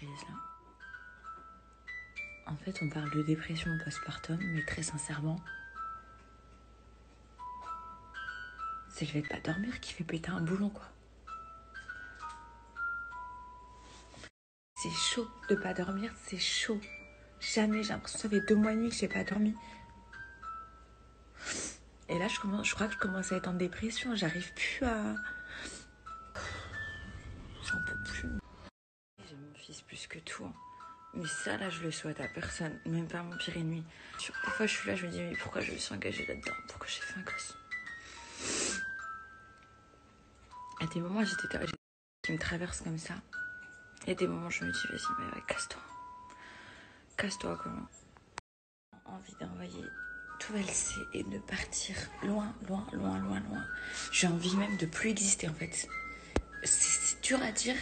crise là. En fait, on parle de dépression postpartum, mais très sincèrement, c'est le fait de pas dormir qui fait péter un boulon, quoi. C'est chaud de pas dormir, c'est chaud. Jamais, j'ai l'impression que ça fait 2 mois et demi que j'ai pas dormi. Et là, je crois que je commence à être en dépression. J'arrive plus à... J'en peux plus. J'aime mon fils plus que tout. Hein. Mais ça, là, je le souhaite à personne. Même pas à mon pire ennemi. Parfois, je suis là, je me dis, mais pourquoi je me suis engagée là-dedans? Pourquoi j'ai fait un gosse? À des moments, j'étais qui me traverse comme ça. Et des moments, je me dis, vas-y, mais ouais, casse-toi. Casse-toi, quoi. Envie d'envoyer tout valser et de partir loin, loin, loin, loin, loin. J'ai envie même de plus exister, en fait. C'est dur à dire.